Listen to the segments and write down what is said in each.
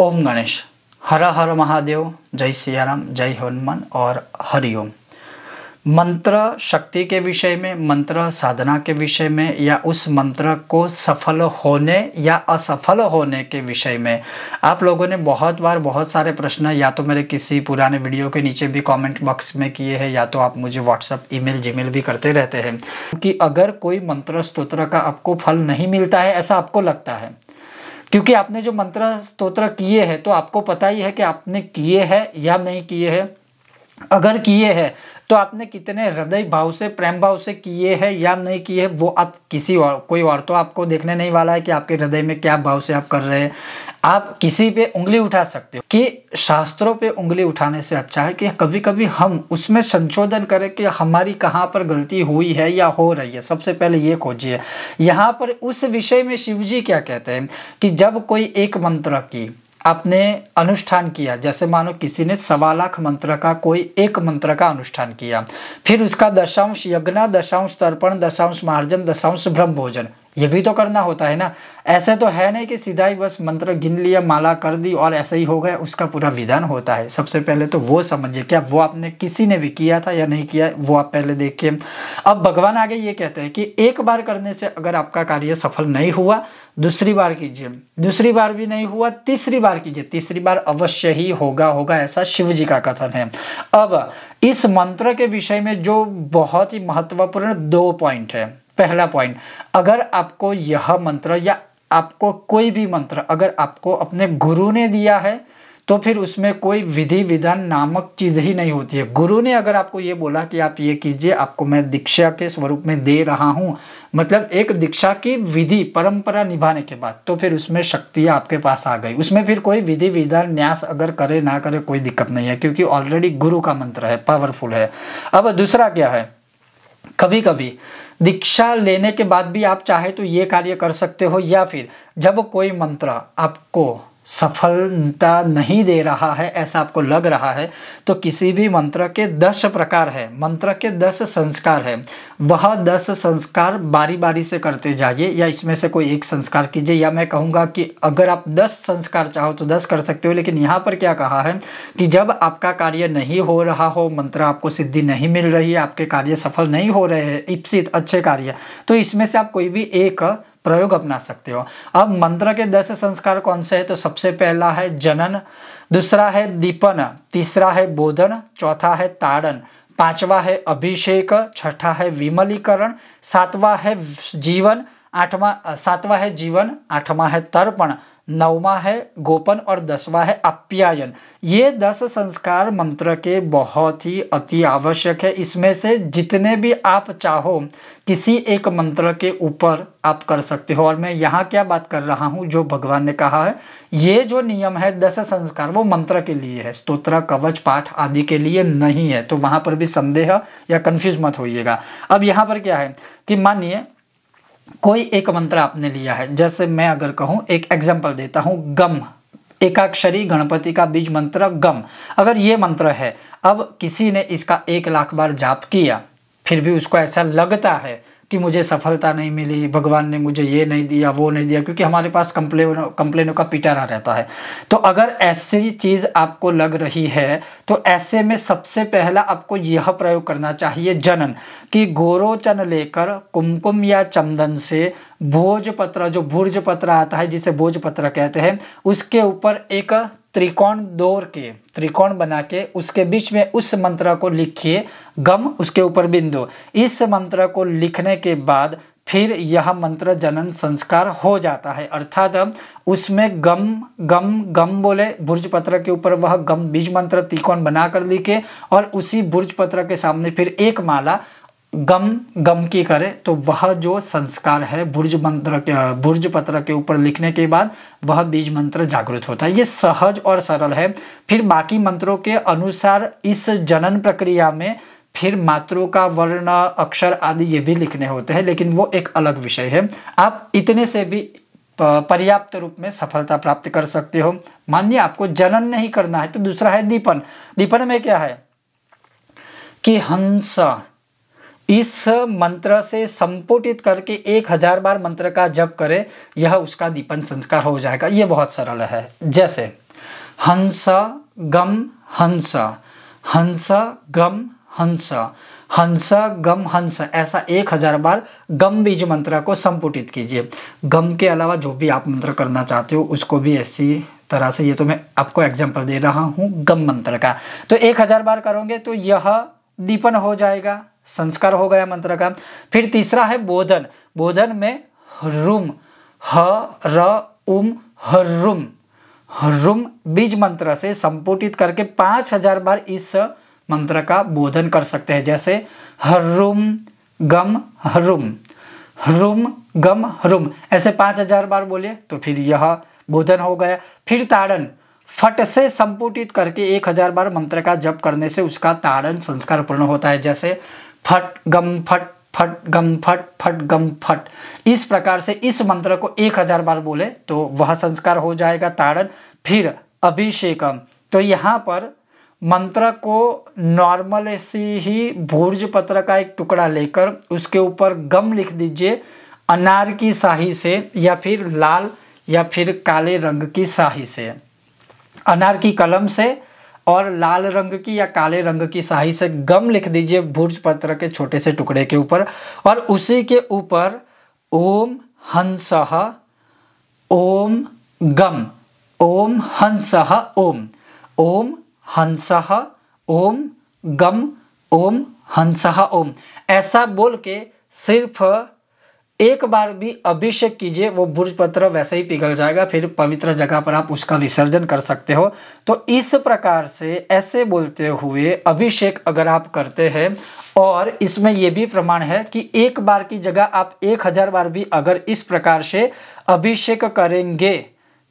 ओम गणेश, हर हर महादेव, जय सियाराम, जय हनुमान और हरिओम। मंत्र शक्ति के विषय में, मंत्र साधना के विषय में या उस मंत्र को सफल होने या असफल होने के विषय में आप लोगों ने बहुत बार बहुत सारे प्रश्न या तो मेरे किसी पुराने वीडियो के नीचे भी कमेंट बॉक्स में किए हैं या तो आप मुझे WhatsApp, ईमेल, जीमेल भी करते रहते हैं कि अगर कोई मंत्र स्तोत्र का आपको फल नहीं मिलता है ऐसा आपको लगता है क्योंकि आपने जो मंत्र स्तोत्र किए हैं तो आपको पता ही है कि आपने किए हैं या नहीं किए हैं। अगर किए हैं तो आपने कितने हृदय भाव से, प्रेम भाव से किए हैं या नहीं किए हैं वो आप किसी और कोई और तो आपको देखने नहीं वाला है कि आपके हृदय में क्या भाव से आप कर रहे हैं। आप किसी पे उंगली उठा सकते हो कि शास्त्रों पे उंगली उठाने से अच्छा है कि कभी कभी हम उसमें संशोधन करें कि हमारी कहाँ पर गलती हुई है या हो रही है। सबसे पहले ये खोजिए। यहाँ पर उस विषय में शिव जी क्या कहते हैं कि जब कोई एक मंत्र की आपने अनुष्ठान किया, जैसे मानो किसी ने 1.25 लाख मंत्र का कोई एक मंत्र का अनुष्ठान किया, फिर उसका दशांश यज्ञ, दशांश तर्पण, दशांश मार्जन, दशांश ब्रह्म भोजन ये भी तो करना होता है ना। ऐसे तो है नहीं कि सीधा ही बस मंत्र गिन लिया, माला कर दी और ऐसे ही हो गया। उसका पूरा विधान होता है। सबसे पहले तो वो समझिए क्या वो आपने किसी ने भी किया था या नहीं किया, वो आप पहले देखिए। अब भगवान आगे ये कहते हैं कि एक बार करने से अगर आपका कार्य सफल नहीं हुआ, दूसरी बार कीजिए, दूसरी बार भी नहीं हुआ, तीसरी बार कीजिए, तीसरी बार अवश्य ही होगा, ऐसा शिव जी का कथन है। अब इस मंत्र के विषय में जो बहुत ही महत्वपूर्ण 2 पॉइंट है। पहला पॉइंट, अगर आपको यह मंत्र या आपको कोई भी मंत्र अगर आपको अपने गुरु ने दिया है तो फिर उसमें कोई विधि विधान नामक चीज़ ही नहीं होती है। गुरु ने अगर आपको ये बोला कि आप ये कीजिए, आपको मैं दीक्षा के स्वरूप में दे रहा हूँ, मतलब एक दीक्षा की विधि परंपरा निभाने के बाद, तो फिर उसमें शक्तियाँ आपके पास आ गई। उसमें फिर कोई विधि विधान न्यास अगर करे ना करे कोई दिक्कत नहीं है क्योंकि ऑलरेडी गुरु का मंत्र है, पावरफुल है। अब दूसरा क्या है, कभी कभी दीक्षा लेने के बाद भी आप चाहे तो ये कार्य कर सकते हो, या फिर जब कोई मंत्र आपको सफलता नहीं दे रहा है ऐसा आपको लग रहा है तो किसी भी मंत्र के 10 प्रकार है, मंत्र के 10 संस्कार है। वह 10 संस्कार बारी बारी से करते जाइए या इसमें से कोई एक संस्कार कीजिए, या मैं कहूँगा कि अगर आप 10 संस्कार चाहो तो 10 कर सकते हो। लेकिन यहाँ पर क्या कहा है कि जब आपका कार्य नहीं हो रहा हो, मंत्र आपको सिद्धि नहीं मिल रही है, आपके कार्य सफल नहीं हो रहे हैं, इप्सित अच्छे कार्य, तो इसमें से आप कोई भी एक प्रयोग अपना सकते हो। अब मंत्र के 10 संस्कार कौन से हैं? तो सबसे पहला है जनन, दूसरा है दीपन, तीसरा है बोधन, चौथा है ताड़न, पांचवा है अभिषेक, छठा है विमलीकरण, सातवां है जीवन, आठवां है तर्पण, नौवां है गोपन और 10वां है आप्यायन। ये 10 संस्कार मंत्र के बहुत ही अति आवश्यक है। इसमें से जितने भी आप चाहो किसी एक मंत्र के ऊपर आप कर सकते हो। और मैं यहाँ क्या बात कर रहा हूँ, जो भगवान ने कहा है ये जो नियम है 10 संस्कार वो मंत्र के लिए है, स्तोत्र, कवच, पाठ आदि के लिए नहीं है। तो वहाँ पर भी संदेह या कन्फ्यूज मत होइएगा। अब यहाँ पर क्या है कि मानिए कोई एक मंत्र आपने लिया है, जैसे मैं अगर कहूँ, एक एग्जाम्पल देता हूँ, गम, एकाक्षरी गणपति का बीज मंत्र गम, अगर ये मंत्र है। अब किसी ने इसका 1 लाख बार जाप किया, फिर भी उसको ऐसा लगता है कि मुझे सफलता नहीं मिली, भगवान ने मुझे ये नहीं दिया, वो नहीं दिया, क्योंकि हमारे पास कंप्लेनों का पिटारा रहता है। तो अगर ऐसी चीज़ आपको लग रही है तो ऐसे में सबसे पहला आपको यह प्रयोग करना चाहिए जनन, कि गोरोचन लेकर कुमकुम या चंदन से भोजपत्र, जो भोजपत्र आता है जिसे भोजपत्र कहते हैं, उसके ऊपर एक त्रिकोण दौर के त्रिकोण बना के उसके बीच में उस मंत्र को लिखिए, गम, उसके ऊपर बिंदु। इस मंत्र को लिखने के बाद फिर यह मंत्र जनन संस्कार हो जाता है। अर्थात उसमें गम गम गम बोले, भुर्जपत्र के ऊपर वह गम बीज मंत्र त्रिकोण बनाकर लिखे और उसी भुर्जपत्र के सामने फिर एक माला गम की करे, तो वह जो संस्कार है भुर्जपत्र के ऊपर लिखने के बाद वह बीज मंत्र जागृत होता है। ये सहज और सरल है। फिर बाकी मंत्रों के अनुसार इस जनन प्रक्रिया में फिर मातृका, वर्ण, अक्षर आदि ये भी लिखने होते हैं, लेकिन वो एक अलग विषय है। आप इतने से भी पर्याप्त रूप में सफलता प्राप्त कर सकते हो। मानिए आपको जनन नहीं करना है तो दूसरा है दीपन। दीपन में क्या है कि हंसा, इस मंत्र से संपुटित करके 1000 बार मंत्र का जप करें, यह उसका दीपन संस्कार हो जाएगा। ये बहुत सरल है। जैसे हंसा गम हंसा, हंसा गम हंसा, हंसा गम हंसा, ऐसा 1000 बार गम बीज मंत्र को संपुटित कीजिए। गम के अलावा जो भी आप मंत्र करना चाहते हो उसको भी ऐसी तरह से, ये तो मैं आपको एग्जाम्पल दे रहा हूँ गम मंत्र का। तो 1000 बार करोगे तो यह दीपन हो जाएगा, संस्कार हो गया मंत्र का। फिर तीसरा है बोधन। बोधन में हरुम, हरुम, हरुम, हरुम बीज मंत्र से संपुटित करके 5000 बार इस मंत्र का बोधन कर सकते हैं। जैसे हरुम गम हरुम, हरुम गम हरुम, ऐसे 5000 बार बोले तो फिर यह बोधन हो गया। फिर ताड़न, फट से संपुटित करके 1000 बार मंत्र का जप करने से उसका ताड़न संस्कार पूर्ण होता है। जैसे फट गम फट, फट गम फट, फट गम फट, इस प्रकार से इस मंत्र को 1000 बार बोले तो वह संस्कार हो जाएगा ताड़न। फिर अभिषेकम, तो यहाँ पर मंत्र को नॉर्मल सी ही भोजपत्र का एक टुकड़ा लेकर उसके ऊपर गम लिख दीजिए अनार की शाही से, या फिर लाल या फिर काले रंग की शाही से, अनार की कलम से और लाल रंग की या काले रंग की शाही से गम लिख दीजिए भोजपत्र के छोटे से टुकड़े के ऊपर, और उसी के ऊपर ओम हंसाहा ओम गम, ओम हंसाहा ओम, ओम हंसाहा ओम गम, ओम हंसाहा ओम, ऐसा बोल के सिर्फ 1 बार भी अभिषेक कीजिए, वो भोजपत्र वैसे ही पिघल जाएगा। फिर पवित्र जगह पर आप उसका विसर्जन कर सकते हो। तो इस प्रकार से ऐसे बोलते हुए अभिषेक अगर आप करते हैं, और इसमें ये भी प्रमाण है कि 1 बार की जगह आप 1000 बार भी अगर इस प्रकार से अभिषेक करेंगे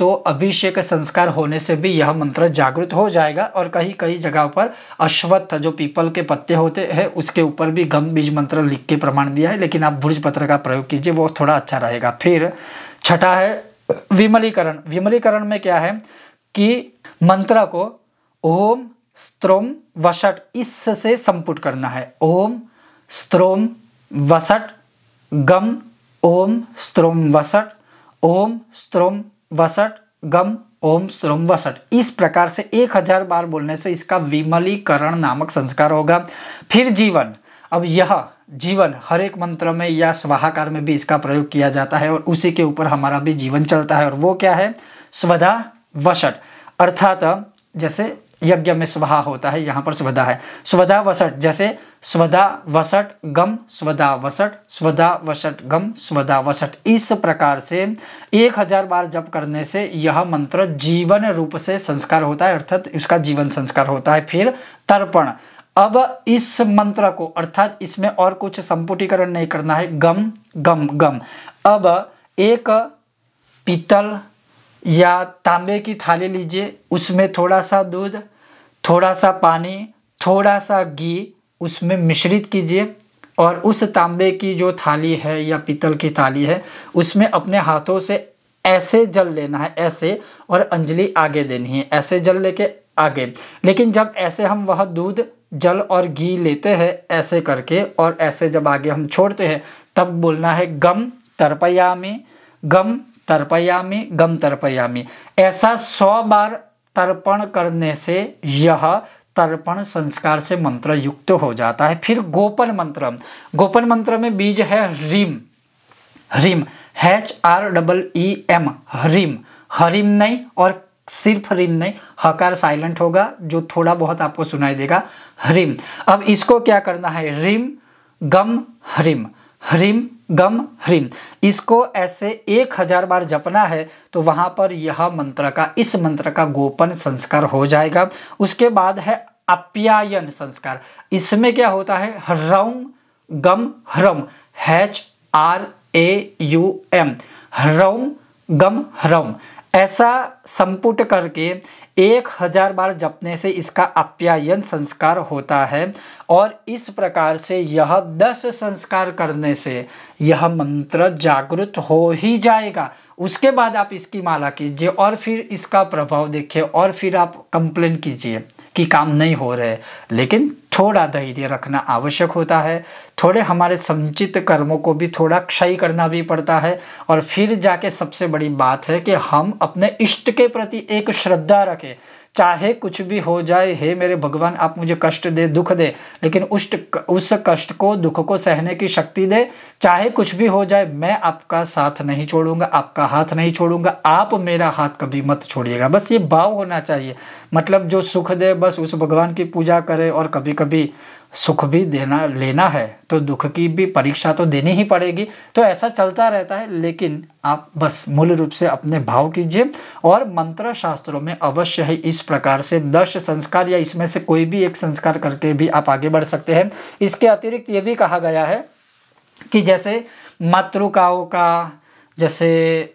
तो अभिषेक संस्कार होने से भी यह मंत्र जागृत हो जाएगा। और कहीं कहीं जगह पर अश्वत्थ जो पीपल के पत्ते होते हैं उसके ऊपर भी गम बीज मंत्र लिख के प्रमाण दिया है, लेकिन आप भोजपत्र का प्रयोग कीजिए, वो थोड़ा अच्छा रहेगा। फिर छठा है विमलीकरण। विमलीकरण में क्या है कि मंत्र को ओम स्त्रोम वशट इससे संपुट करना है। ओम स्त्रोम वशट गम, ओम स्त्रोम वशट, ओम स्त्रोम वसट गम, ओम स्त्रोम वसट, इस प्रकार से 1000 बार बोलने से इसका विमलीकरण नामक संस्कार होगा। फिर जीवन, अब यह जीवन हर एक मंत्र में या स्वाहाकार में भी इसका प्रयोग किया जाता है, और उसी के ऊपर हमारा भी जीवन चलता है। और वो क्या है, स्वधा वषट, अर्थात जैसे यज्ञ में स्वाहा होता है, यहाँ पर स्वधा है, स्वधा वषट, जैसे स्वदा वसट गम स्वदा वसट, स्वदा वसट गम स्वदा वसट, इस प्रकार से 1000 बार जप करने से यह मंत्र जीवन रूप से संस्कार होता है, अर्थात इसका जीवन संस्कार होता है। फिर तर्पण, अब इस मंत्र को अर्थात इसमें और कुछ संपुटीकरण नहीं करना है। गम गम गम, अब एक पीतल या तांबे की थाली लीजिए, उसमें थोड़ा सा दूध, थोड़ा सा पानी, थोड़ा सा घी उसमें मिश्रित कीजिए, और उस तांबे की जो थाली है या पीतल की थाली है उसमें अपने हाथों से ऐसे जल लेना है, ऐसे, और अंजलि आगे देनी है, ऐसे जल लेके आगे। लेकिन जब ऐसे हम वह दूध जल और घी लेते हैं ऐसे करके, और ऐसे जब आगे हम छोड़ते हैं तब बोलना है गम तरपयामी गम तरपयामी गम तरपयामी, ऐसा 100 बार तर्पण करने से यह तर्पण संस्कार से मंत्र युक्त हो जाता है। फिर गोपन मंत्र, गोपन मंत्र में बीज है ह्रीम, ह्रीम HREEM, ह्रीम, हरिम नहीं, और सिर्फ ह्रीम नहीं, हकार साइलेंट होगा जो थोड़ा बहुत आपको सुनाई देगा, ह्रीम। अब इसको क्या करना है, ह्रीम गम ह्रीम, ह्रीम गम ह्रीम, इसको ऐसे 1000 बार जपना है, तो वहाँ पर यह मंत्र का, इस मंत्र का गोपन संस्कार हो जाएगा। उसके बाद है आप्यायन संस्कार। इसमें क्या होता है, ह्राऊम गम ह्राऊम HRAUM, ह्राऊम गम ह्राऊम, ऐसा संपुट करके 1000 बार जपने से इसका आप्यायन संस्कार होता है। और इस प्रकार से यह 10 संस्कार करने से यह मंत्र जागृत हो ही जाएगा। उसके बाद आप इसकी माला कीजिए और फिर इसका प्रभाव देखिए, और फिर आप कंप्लेन कीजिए कि काम नहीं हो रहे, लेकिन थोड़ा धैर्य रखना आवश्यक होता है। थोड़े हमारे संचित कर्मों को भी थोड़ा क्षय करना भी पड़ता है, और फिर जाके सबसे बड़ी बात है कि हम अपने इष्ट के प्रति एक श्रद्धा रखें। चाहे कुछ भी हो जाए, हे मेरे भगवान आप मुझे कष्ट दे, दुख दे, लेकिन उस कष्ट को, दुख को सहने की शक्ति दे। चाहे कुछ भी हो जाए मैं आपका साथ नहीं छोड़ूंगा, आपका हाथ नहीं छोड़ूंगा, आप मेरा हाथ कभी मत छोड़िएगा। बस ये भाव होना चाहिए, मतलब जो सुख दे बस उस भगवान की पूजा करें। और कभी कभी सुख भी देना लेना है तो दुख की भी परीक्षा तो देनी ही पड़ेगी। तो ऐसा चलता रहता है, लेकिन आप बस मूल रूप से अपने भाव कीजिए। और मंत्र शास्त्रों में अवश्य ही इस प्रकार से 10 संस्कार या इसमें से कोई भी एक संस्कार करके भी आप आगे बढ़ सकते हैं। इसके अतिरिक्त ये भी कहा गया है कि जैसे मातृकाओं का, जैसे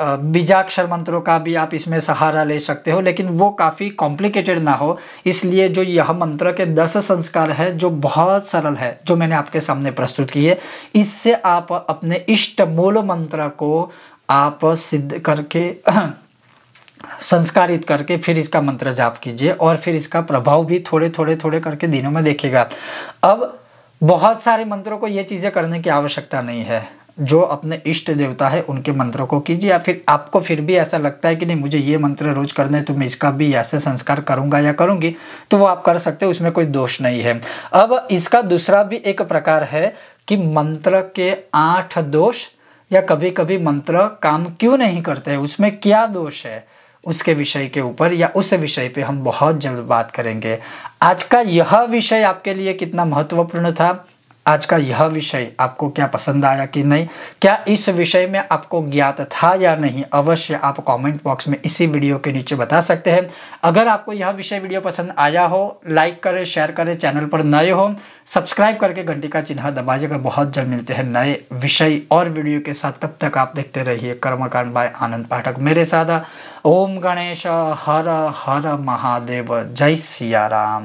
बीजाक्षर मंत्रों का भी आप इसमें सहारा ले सकते हो, लेकिन वो काफ़ी कॉम्प्लिकेटेड ना हो। इसलिए जो यह मंत्र के 10 संस्कार है जो बहुत सरल है, जो मैंने आपके सामने प्रस्तुत किए, इससे आप अपने इष्ट मूल मंत्र को आप सिद्ध करके संस्कारित करके फिर इसका मंत्र जाप कीजिए। और फिर इसका प्रभाव भी थोड़े करके दिनों में देखेगा। अब बहुत सारे मंत्रों को ये चीज़ें करने की आवश्यकता नहीं है, जो अपने इष्ट देवता है उनके मंत्रों को कीजिए। या फिर आपको फिर भी ऐसा लगता है कि नहीं मुझे ये मंत्र रोज करने हैं तो मैं इसका भी ऐसे संस्कार करूंगा या करूंगी, तो वो आप कर सकते हो, उसमें कोई दोष नहीं है। अब इसका दूसरा भी एक प्रकार है कि मंत्र के 8 दोष या कभी कभी मंत्र काम क्यों नहीं करते हैं, उसमें क्या दोष है, उसके विषय के ऊपर या उस विषय पे हम बहुत जल्द बात करेंगे। आज का यह विषय आपके लिए कितना महत्वपूर्ण था, आज का यह विषय आपको क्या पसंद आया कि नहीं, क्या इस विषय में आपको ज्ञात था या नहीं, अवश्य आप कमेंट बॉक्स में इसी वीडियो के नीचे बता सकते हैं। अगर आपको यह विषय वीडियो पसंद आया हो, लाइक करें, शेयर करें। चैनल पर नए हो, सब्सक्राइब करके घंटी का चिन्ह दबाइएगा। बहुत जल्द मिलते हैं नए विषय और वीडियो के साथ, तब तक आप देखते रहिए कर्मकांड बाय आनंद पाठक। मेरे साथ ओम गणेश हर हर महादेव, जय सियाराम।